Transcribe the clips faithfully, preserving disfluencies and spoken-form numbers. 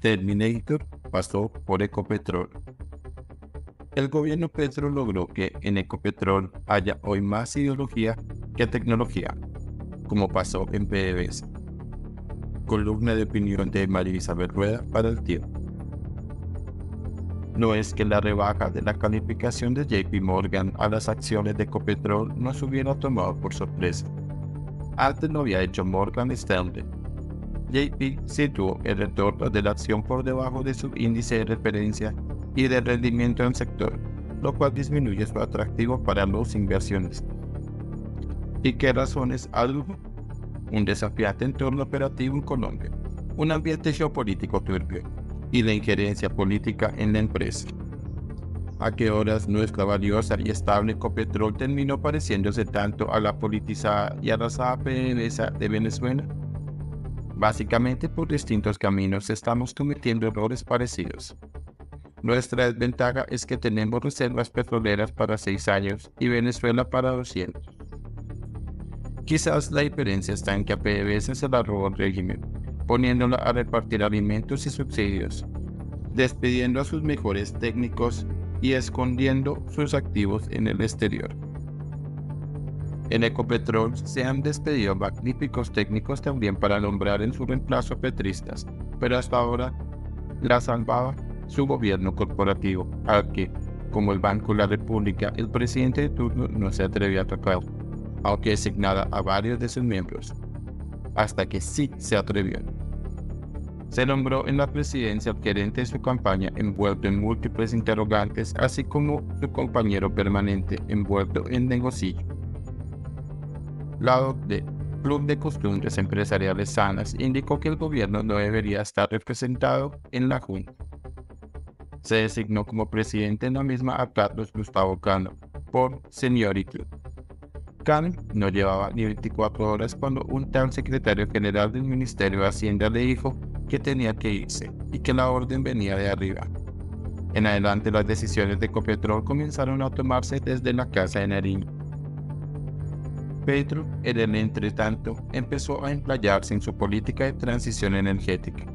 Terminator pasó por Ecopetrol. El gobierno Petro logró que en Ecopetrol haya hoy más ideología que tecnología, como pasó en P D V S A. Columna de opinión de María Isabel Rueda para El Tiempo. No es que la rebaja de la calificación de J P Morgan a las acciones de Ecopetrol nos hubiera tomado por sorpresa. Antes lo había hecho Morgan Stanley. J P situó el retorno de la acción por debajo de su índice de referencia y de rendimiento en el sector, lo cual disminuye su atractivo para los inversionistas. ¿Y qué razones adujo? Un desafiante entorno operativo en Colombia, un ambiente geopolítico turbio y la injerencia política en la empresa. ¿A qué horas nuestra valiosa y estable Ecopetrol terminó pareciéndose tanto a la politizada y arrasada P D V S A de Venezuela? Básicamente por distintos caminos estamos cometiendo errores parecidos. Nuestra desventaja es que tenemos reservas petroleras para seis años y Venezuela para doscientos. Quizás la diferencia está en que a P D V S A se la robó el régimen, poniéndola a repartir alimentos y subsidios, despidiendo a sus mejores técnicos y escondiendo sus activos en el exterior. En Ecopetrol se han despedido magníficos técnicos también para nombrar en su reemplazo a petristas, pero hasta ahora la salvaba su gobierno corporativo, al que, como el Banco de la República, el presidente de turno no se atrevió a tocar, aunque designara a varios de sus miembros, hasta que sí se atrevió. Se nombró en la presidencia al gerente de su campaña envuelto en múltiples interrogantes, así como su compañero permanente envuelto en negocillo. La O C D E, Club de Costumbres Empresariales Sanas, indicó que el gobierno no debería estar representado en la Junta. Se designó como presidente en la misma a Carlos Gustavo Cano, por seniority. Cano no llevaba ni veinticuatro horas cuando un tal secretario general del Ministerio de Hacienda le dijo que tenía que irse y que la orden venía de arriba. En adelante las decisiones de Ecopetrol comenzaron a tomarse desde la Casa de Nariño. Petro, en el entretanto, empezó a emplearse en su política de transición energética.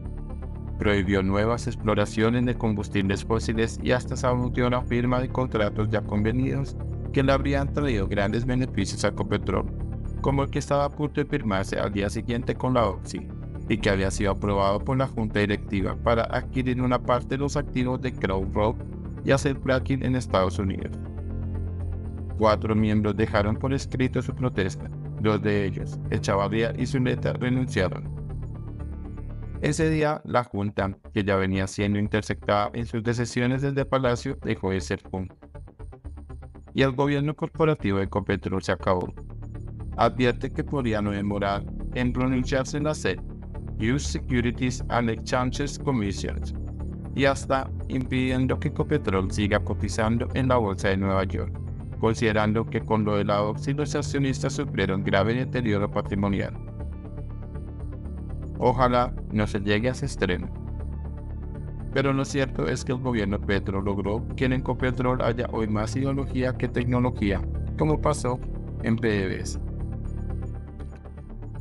Prohibió nuevas exploraciones de combustibles fósiles y hasta saboteó la firma de contratos ya convenidos que le habrían traído grandes beneficios a Ecopetrol, como el que estaba a punto de firmarse al día siguiente con la Oxy y que había sido aprobado por la Junta Directiva para adquirir una parte de los activos de Crown Rock y hacer fracking en Estados Unidos. Cuatro miembros dejaron por escrito su protesta, dos de ellos, Echavarría y Zuleta, renunciaron. Ese día, la Junta, que ya venía siendo interceptada en sus decisiones desde Palacio, dejó de ser Junta. Y el gobierno corporativo de Ecopetrol se acabó. Advierte que podría no demorar en pronunciarse en la S E C, Securities and Exchanges Commissions, y hasta impidiendo que Ecopetrol siga cotizando en la Bolsa de Nueva York, considerando que con lo de la Oxy los accionistas sufrieron grave deterioro patrimonial. Ojalá no se llegue a ese extremo. Pero lo cierto es que el gobierno Petro logró que en Ecopetrol haya hoy más ideología que tecnología, como pasó en P D V S A.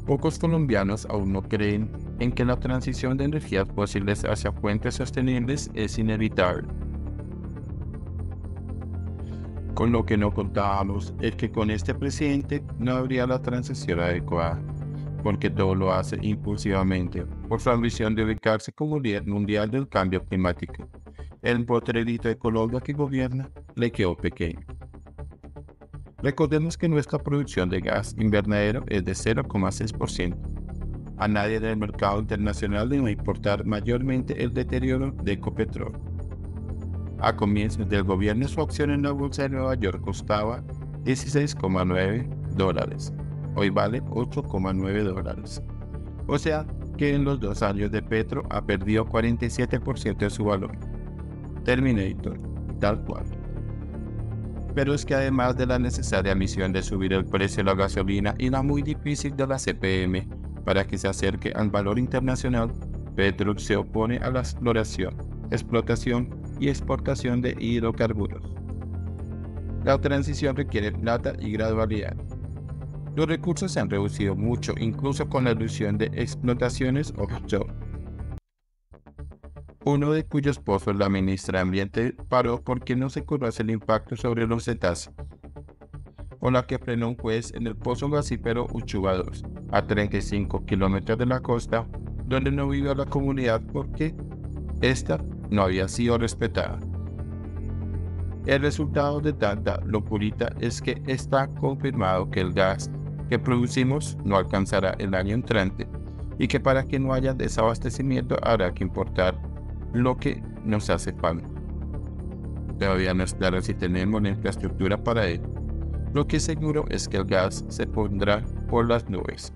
Pocos colombianos aún no creen en que la transición de energías fósiles hacia fuentes sostenibles es inevitable. Con lo que no contábamos es que con este presidente no habría la transición adecuada, porque todo lo hace impulsivamente, por su ambición de ubicarse como líder mundial del cambio climático. El potrerito de Colombia que gobierna le quedó pequeño. Recordemos que nuestra producción de gas invernadero es de cero coma seis por ciento. A nadie del mercado internacional le va a importar mayormente el deterioro de Ecopetrol. A comienzos del gobierno su acción en la Bolsa de Nueva York costaba dieciséis coma nueve dólares, hoy vale ocho coma nueve dólares. O sea que en los dos años de Petro ha perdido cuarenta y siete por ciento de su valor. Terminator, tal cual. Pero es que además de la necesaria misión de subir el precio de la gasolina y la muy difícil de la C P M para que se acerque al valor internacional, Petro se opone a la exploración, explotación y exportación de hidrocarburos. La transición requiere plata y gradualidad. Los recursos se han reducido mucho, incluso con la reducción de explotaciones offshore. uno de cuyos pozos la ministra de Ambiente paró porque no se conoce el impacto sobre los cetáceos, o la que frenó un juez en el pozo gasífero Uchuba dos, a treinta y cinco kilómetros de la costa, donde no vivía la comunidad porque esta no había sido respetada. El resultado de tanta locura es que está confirmado que el gas que producimos no alcanzará el año entrante y que para que no haya desabastecimiento habrá que importar lo que nos hace falta. Todavía no es claro si tenemos la infraestructura para ello. Lo que es seguro es que el gas se pondrá por las nubes.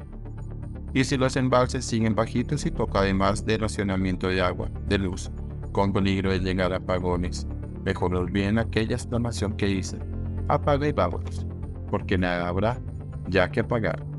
Y si los embalses siguen bajitos y toca además de racionamiento de agua, de luz, con peligro de llegar a apagones, mejor olviden aquella exclamación que hice: apaga y vámonos, porque nada habrá ya que apagar.